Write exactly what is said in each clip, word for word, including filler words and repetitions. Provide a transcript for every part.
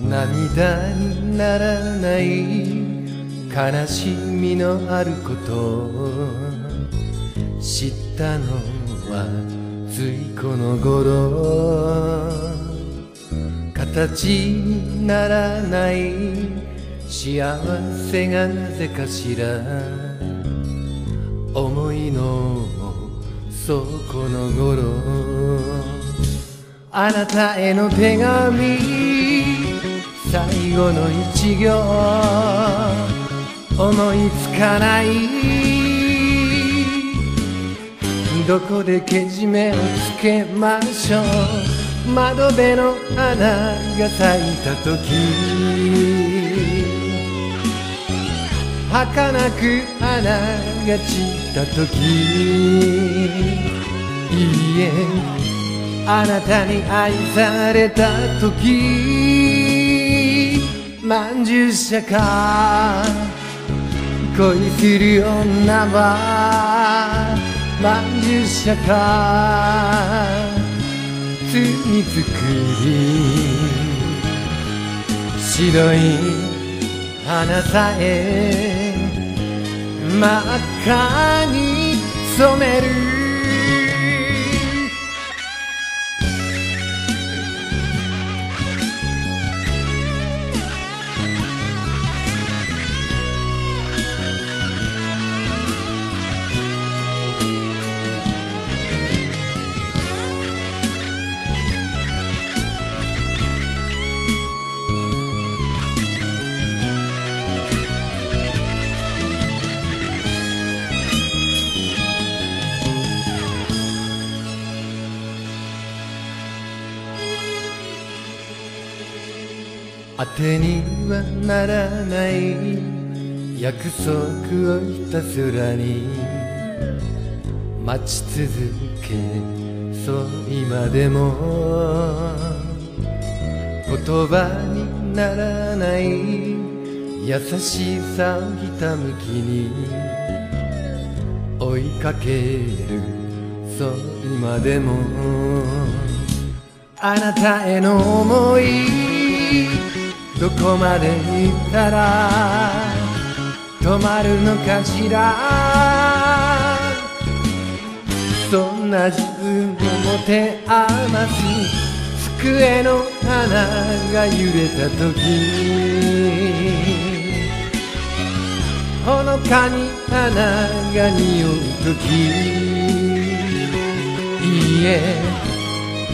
涙にならない悲しみのあることを知ったのはついこの頃。形にならない幸せがなぜかしら、思いのそこの頃。あなたへの手紙最後の一行、思いつかない。どこでけじめをつけましょう。窓辺の花が咲いた時、儚く花が散った時、いいえ、あなたに愛された時。Manjushaka、恋する女はManjushaka、罪作り白い花さえ真っ赤に染める。当てにはならない約束をひたすらに待ち続け、そう今でも。言葉にならない優しさをひたむきに追いかける、そう今でも。あなたへの想いどこまで行ったら止まるのかしら。そんな自分を持て余す机の花が揺れた時、ほのかに花が匂う時、いいえ、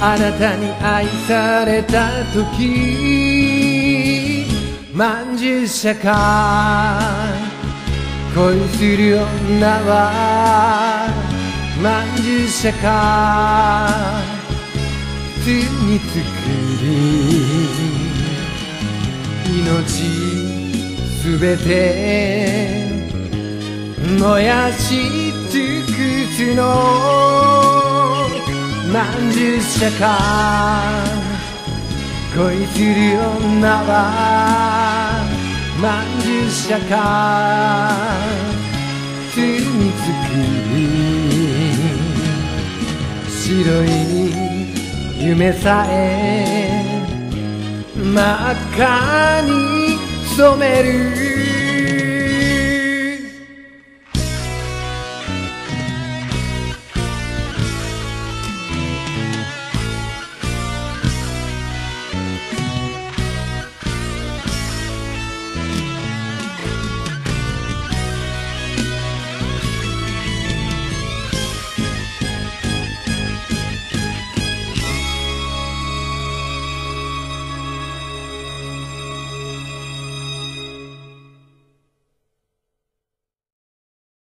あなたに愛された時。Manjushaka、恋する女はManjushaka、罪作り命すべて燃やし尽くすのManjushaka、恋する女はManjushaka、罪作り白い夢さえ真っ赤に染める。